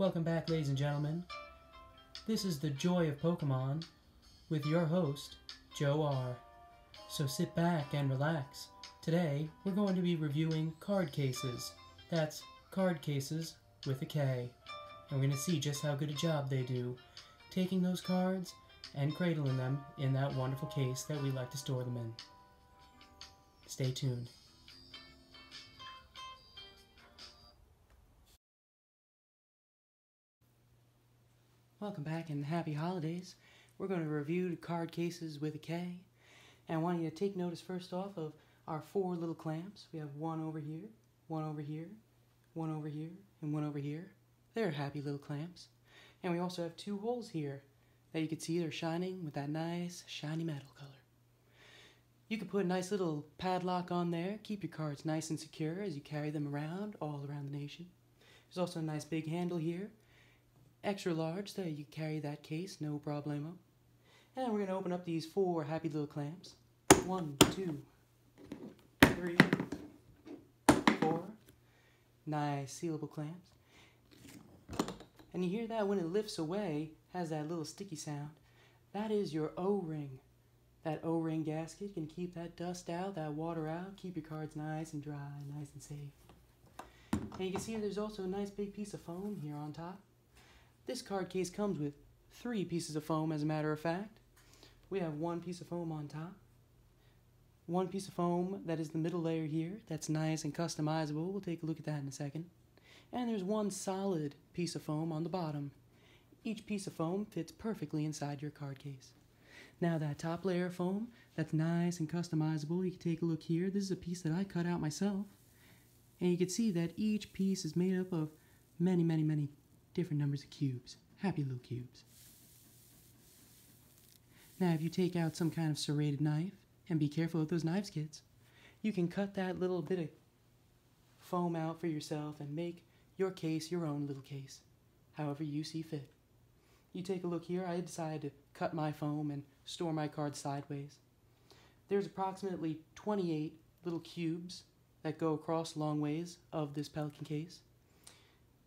Welcome back, ladies and gentlemen. This is The Joy of Pokemon with your host, Joe R. So sit back and relax. Today, we're going to be reviewing card cases. That's card cases with a K. And we're going to see just how good a job they do, taking those cards and cradling them in that wonderful case that we like to store them in. Stay tuned. Welcome back and happy holidays. We're going to review card cases with a K. And I want you to take notice first off of our four little clamps. We have one over here, one over here, one over here, and one over here. They're happy little clamps. And we also have two holes here that you can see they're shining with that nice shiny metal color. You can put a nice little padlock on there, keep your cards nice and secure as you carry them around all around the nation. There's also a nice big handle here. Extra large, so you carry that case, no problemo. And we're going to open up these four happy little clamps. 1, 2, 3, 4. Nice sealable clamps. And you hear that when it lifts away, has that little sticky sound. That is your O-ring. That O-ring gasket can keep that dust out, that water out, keep your cards nice and dry, nice and safe. And you can see there's also a nice big piece of foam here on top. This card case comes with 3 pieces of foam, as a matter of fact. We have one piece of foam on top, one piece of foam that is the middle layer here, that's nice and customizable. We'll take a look at that in a second. And there's one solid piece of foam on the bottom. Each piece of foam fits perfectly inside your card case. Now that top layer of foam, that's nice and customizable. You can take a look here. This is a piece that I cut out myself. And you can see that each piece is made up of many, many, many different numbers of cubes, happy little cubes. Now if you take out some kind of serrated knife, and be careful with those knives, kids, you can cut that little bit of foam out for yourself and make your case your own little case, however you see fit. You take a look here, I decided to cut my foam and store my cards sideways. There's approximately 28 little cubes that go across long ways of this Pelican case.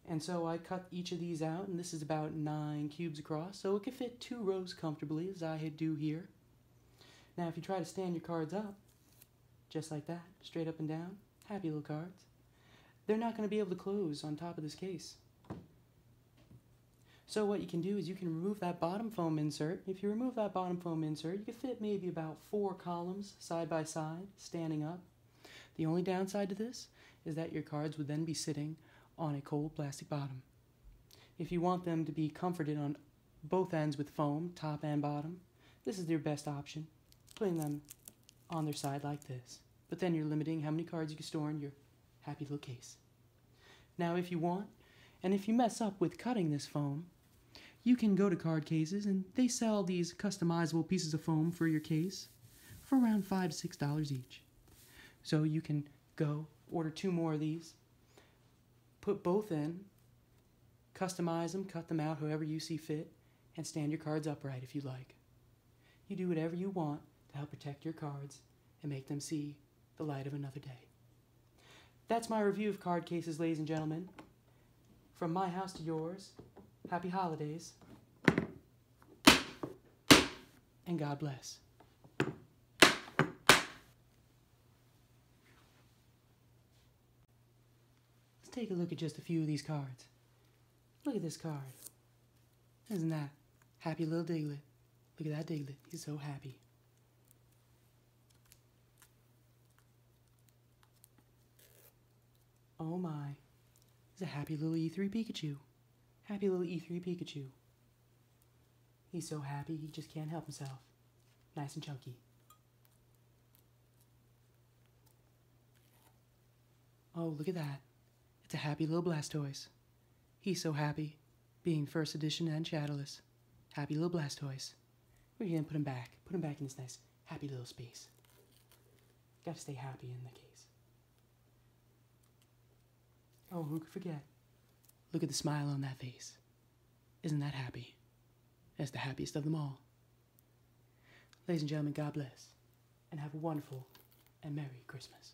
And so I cut each of these out, and this is about 9 cubes across, so it could fit 2 rows comfortably, as I do here. Now if you try to stand your cards up, just like that, straight up and down, happy little cards, they're not going to be able to close on top of this case. So what you can do is you can remove that bottom foam insert. If you remove that bottom foam insert, you can fit maybe about 4 columns side by side, standing up. The only downside to this is that your cards would then be sitting on a cold plastic bottom. If you want them to be comforted on both ends with foam, top and bottom, this is your best option, putting them on their side like this. But then you're limiting how many cards you can store in your happy little case. Now if you want, and if you mess up with cutting this foam, you can go to Card Cases and they sell these customizable pieces of foam for your case for around $5 to $6 each. So you can go order 2 more of these, put both in, customize them, cut them out however you see fit, and stand your cards upright if you like. You do whatever you want to help protect your cards and make them see the light of another day. That's my review of card cases, ladies and gentlemen. From my house to yours, happy holidays, and God bless. Take a look at just a few of these cards. Look at this card. Isn't that happy little Diglett? Look at that Diglett. He's so happy. Oh my. He's a happy little E3 Pikachu. Happy little E3 Pikachu. He's so happy he just can't help himself. Nice and chunky. Oh, look at that. It's a happy little Blastoise. He's so happy, being first edition and shadowless. Happy little Blastoise. We're gonna put him back in this nice, happy little space. Gotta stay happy in the case. Oh, who could forget? Look at the smile on that face. Isn't that happy? That's the happiest of them all. Ladies and gentlemen, God bless, and have a wonderful and Merry Christmas.